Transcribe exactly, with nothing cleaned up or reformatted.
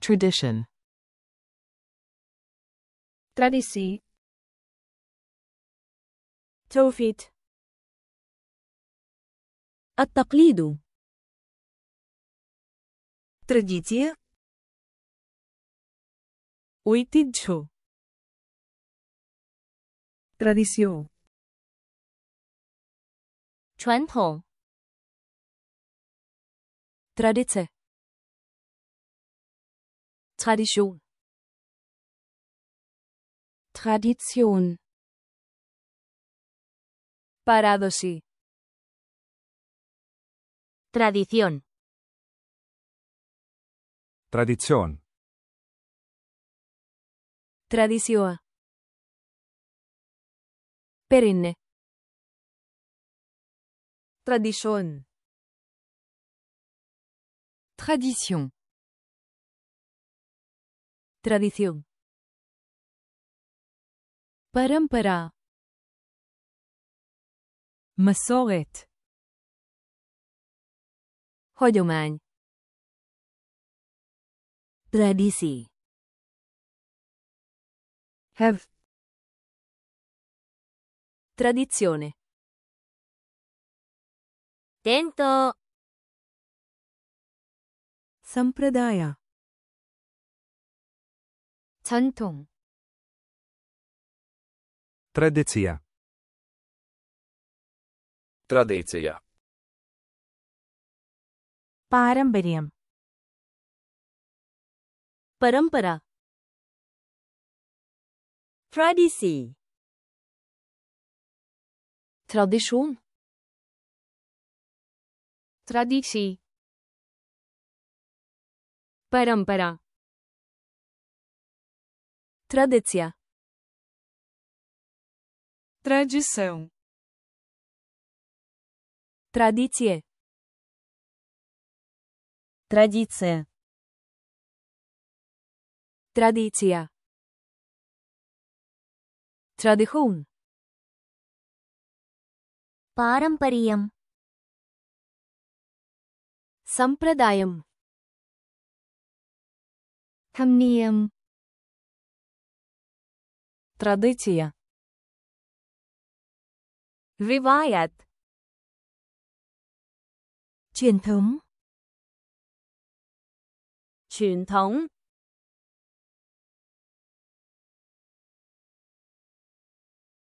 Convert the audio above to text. Tradition. Traditie. توفيت. التقليد. Традиция. Уйтиджо. Tradición. 传统 Tradice. Tradition. Tradition. Παράδοση. Tradición. Tradición. Tradición. Perenne. Tradition. Tradition. Tradición. Parampara. Masoret. Hagyomány. Tradíció. Have. Tradizione. Dento. Sampradaya. Chantong. Tradycja. Tradycja. Parambaryam. Parampara. Tradition. Tradition. Tradition. Parampara. Tradycja. Tradição. Tradiție. Tradiție. Tradiția. Tradition. Parampariyam. Sampradayam. Thamniyam. Tradiția. Rivayat. Truyền thống. Truyền thống.